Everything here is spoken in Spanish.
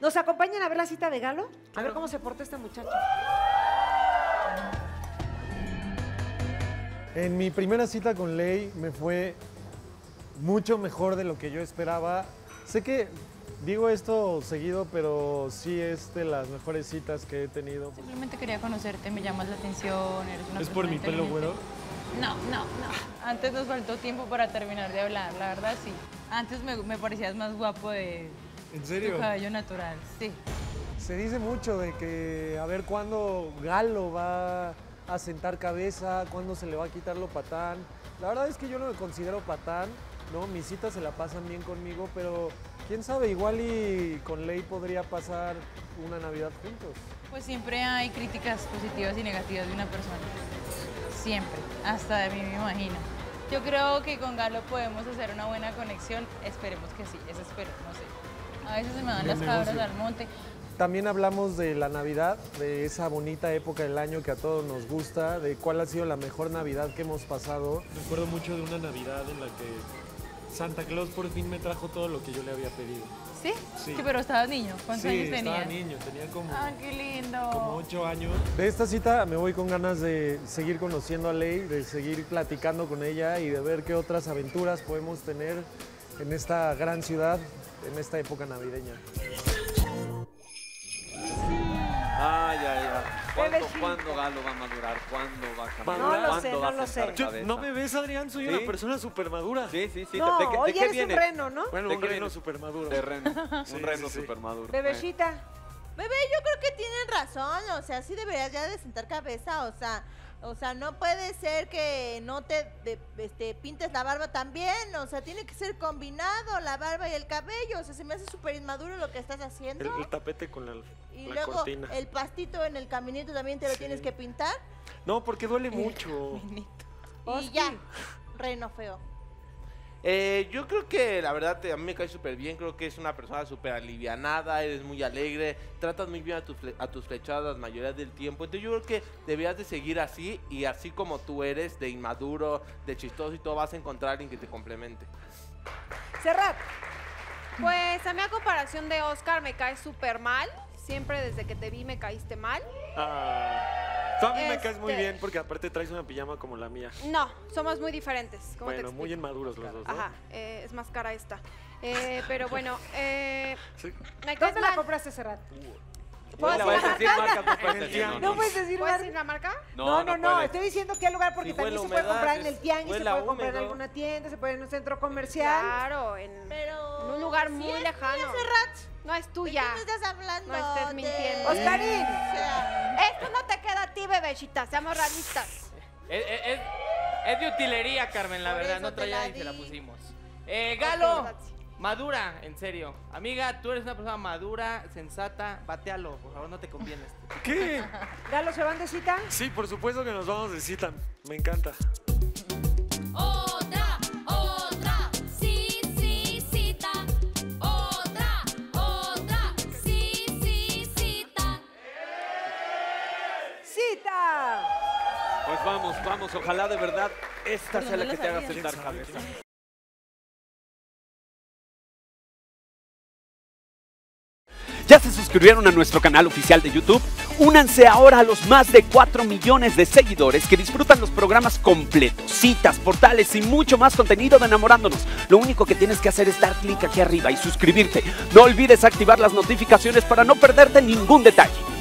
¿Nos acompañan a ver la cita de Galo? A ver cómo se porta este muchacho. En mi primera cita con Ley me fue mucho mejor de lo que yo esperaba. Sé que digo esto seguido, pero sí es de las mejores citas que he tenido. Simplemente quería conocerte, me llamas la atención, eres una persona inteligente. ¿Es por mi pelo, güero? No. Antes nos faltó tiempo para terminar de hablar, la verdad sí. Antes me parecías más guapo de... ¿En serio? Tu cabello natural, sí. Se dice mucho de que a ver cuándo Galo va a sentar cabeza, cuándo se le va a quitar lo patán. La verdad es que yo no me considero patán, ¿no? Mis citas se la pasan bien conmigo, pero quién sabe, igual y con Ley podría pasar una Navidad juntos. Pues siempre hay críticas positivas y negativas de una persona. Siempre, hasta de mí me imagino. Yo creo que con Galo podemos hacer una buena conexión, esperemos que sí, eso espero, no sé. A veces se me dan las cabras al monte. También hablamos de la Navidad, de esa bonita época del año que a todos nos gusta, de cuál ha sido la mejor Navidad que hemos pasado. Me acuerdo mucho de una Navidad en la que Santa Claus por fin me trajo todo lo que yo le había pedido. ¿Sí? Sí, sí, pero estabas niño. ¿Cuántos años tenías? Estaba niño, tenía como... ¡Ah, qué lindo! Como 8 años. De esta cita me voy con ganas de seguir conociendo a Ley, de seguir platicando con ella y de ver qué otras aventuras podemos tener en esta gran ciudad, en esta época navideña. ¿Cuándo Galo va a madurar? ¿Cuándo va a cambiar? No lo sé. ¿No me ves, Adrián? Soy una persona súper madura. Sí. No, ¿de qué vienes? Un reno, ¿no? Bueno, un reno súper maduro. De reno. Un reno súper maduro. Bebecita. Bebé, yo creo que tienen razón. O sea, sí deberías ya de sentar cabeza. O sea, no puede ser que no te pintes la barba también, o sea, tiene que ser combinado la barba y el cabello, o sea, se me hace súper inmaduro lo que estás haciendo. El tapete con la cortina. Y luego el pastito en el caminito también te lo tienes que pintar. No, porque duele mucho. Y ya, reno feo. Yo creo que la verdad a mí me cae súper bien, creo que es una persona súper alivianada, eres muy alegre, tratas muy bien a tus flechadas la mayoría del tiempo, entonces yo creo que deberías de seguir así y así como tú eres, de inmaduro, de chistoso y todo, vas a encontrar a alguien que te complemente. Serrath. Pues a mí a comparación de Óscar me cae súper mal, siempre desde que te vi me caíste mal. Tú a mí me caes muy bien porque aparte traes una pijama como la mía. No, somos muy diferentes. Bueno, muy inmaduros los dos, ¿no? Ajá, es más cara esta. Pero bueno, ¿sí? ¿Dónde la compraste, Serrath? ¿No puedes decir la marca? No, estoy diciendo que hay lugar porque también se puede comprar en el tianguis, se puede comprar en alguna tienda, se puede en un centro comercial. Claro, en un lugar muy lejano. No es tuya. ¿De qué me estás hablando? No estés mintiendo. Oscarín, esto no te queda a ti, bebecita, seamos realistas. Es de utilería, Carmen, la verdad, no traía y te la pusimos. Galo, madura, en serio. Amiga, tú eres una persona madura, sensata, batealo, por favor, no te convienes. ¿Qué? Galo, ¿se van de cita? Sí, por supuesto que nos vamos de cita, me encanta. Pues vamos, ojalá de verdad esta sea la que te haga sentar cabeza. ¿Ya se suscribieron a nuestro canal oficial de YouTube? Únanse ahora a los más de 4 millones de seguidores que disfrutan los programas completos, citas, portales y mucho más contenido de Enamorándonos. Lo único que tienes que hacer es dar clic aquí arriba y suscribirte. No olvides activar las notificaciones para no perderte ningún detalle.